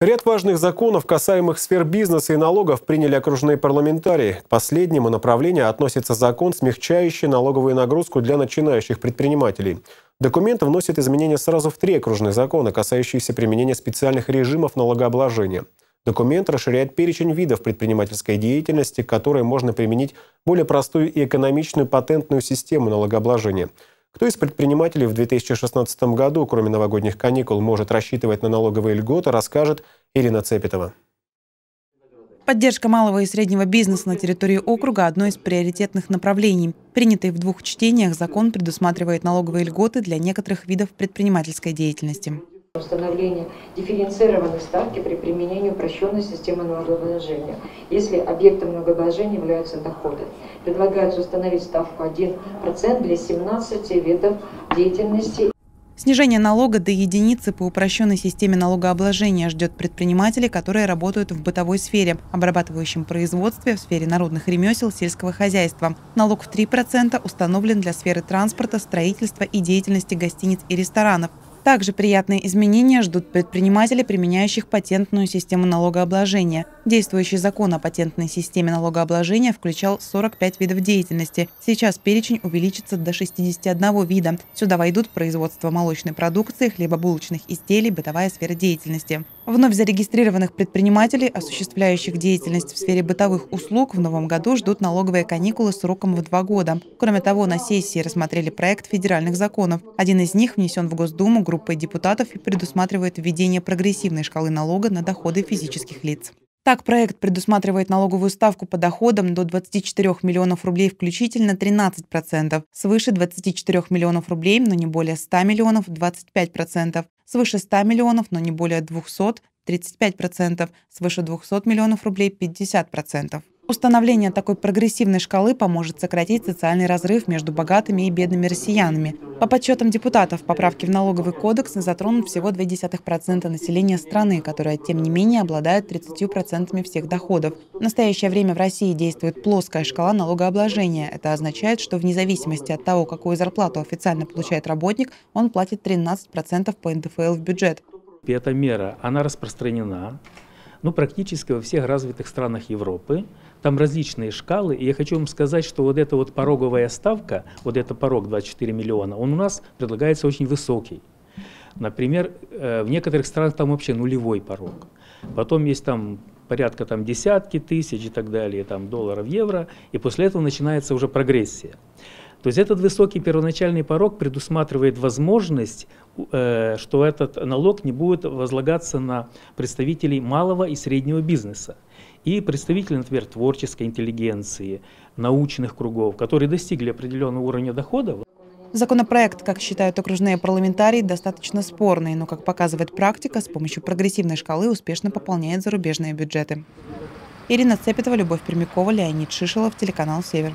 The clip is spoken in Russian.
Ряд важных законов, касаемых сфер бизнеса и налогов, приняли окружные парламентарии. К последнему направлению относится закон, смягчающий налоговую нагрузку для начинающих предпринимателей. Документ вносит изменения сразу в 3 окружных закона, касающиеся применения специальных режимов налогообложения. Документ расширяет перечень видов предпринимательской деятельности, к которой можно применить более простую и экономичную патентную систему налогообложения. Кто из предпринимателей в 2016 году, кроме новогодних каникул, может рассчитывать на налоговые льготы, расскажет Ирина Цепетова. Поддержка малого и среднего бизнеса на территории округа – одно из приоритетных направлений. Принятый в 2 чтениях закон предусматривает налоговые льготы для некоторых видов предпринимательской деятельности. Установление дифференцированной ставки при применении упрощенной системы налогообложения, если объектом налогообложения являются доходы. Предлагается установить ставку 1% для 17 видов деятельности. Снижение налога до единицы по упрощенной системе налогообложения ждет предпринимателей, которые работают в бытовой сфере, обрабатывающем производстве, в сфере народных ремесел, сельского хозяйства. Налог в 3% установлен для сферы транспорта, строительства и деятельности гостиниц и ресторанов. Также приятные изменения ждут предпринимателей, применяющих патентную систему налогообложения. Действующий закон о патентной системе налогообложения включал 45 видов деятельности. Сейчас перечень увеличится до 61 вида. Сюда войдут производство молочной продукции, хлебобулочных изделий, бытовая сфера деятельности. Вновь зарегистрированных предпринимателей, осуществляющих деятельность в сфере бытовых услуг, в новом году ждут налоговые каникулы сроком в 2 года. Кроме того, на сессии рассмотрели проект федеральных законов. Один из них внесен в Госдуму группой депутатов и предусматривает введение прогрессивной шкалы налога на доходы физических лиц. Так, проект предусматривает налоговую ставку по доходам до 24 миллионов рублей включительно 13%, свыше 24 миллионов рублей, но не более 100 миллионов – 25%, свыше 100 миллионов, но не более 200 – 35%, свыше 200 миллионов рублей – 50%. Установление такой прогрессивной шкалы поможет сократить социальный разрыв между богатыми и бедными россиянами. По подсчетам депутатов, поправки в налоговый кодекс затронут всего 0,2% населения страны, которая, тем не менее, обладает 30% всех доходов. В настоящее время в России действует плоская шкала налогообложения. Это означает, что вне зависимости от того, какую зарплату официально получает работник, он платит 13% по НДФЛ в бюджет. Эта мера, она распространена. Ну, практически во всех развитых странах Европы. Там различные шкалы. И я хочу вам сказать, что вот эта вот пороговая ставка, вот этот порог 24 миллиона, он у нас предлагается очень высокий. Например, в некоторых странах там вообще нулевой порог. Потом есть там порядка там, десятки тысяч и так далее, там, долларов, евро. И после этого начинается уже прогрессия. То есть этот высокий первоначальный порог предусматривает возможность, что этот налог не будет возлагаться на представителей малого и среднего бизнеса. И представителей, например, творческой интеллигенции, научных кругов, которые достигли определенного уровня доходов. Законопроект, как считают окружные парламентарии, достаточно спорный, но, как показывает практика, с помощью прогрессивной шкалы успешно пополняет зарубежные бюджеты. Ирина Цепетова, Любовь Пермякова, Леонид Шишелов, телеканал «Север».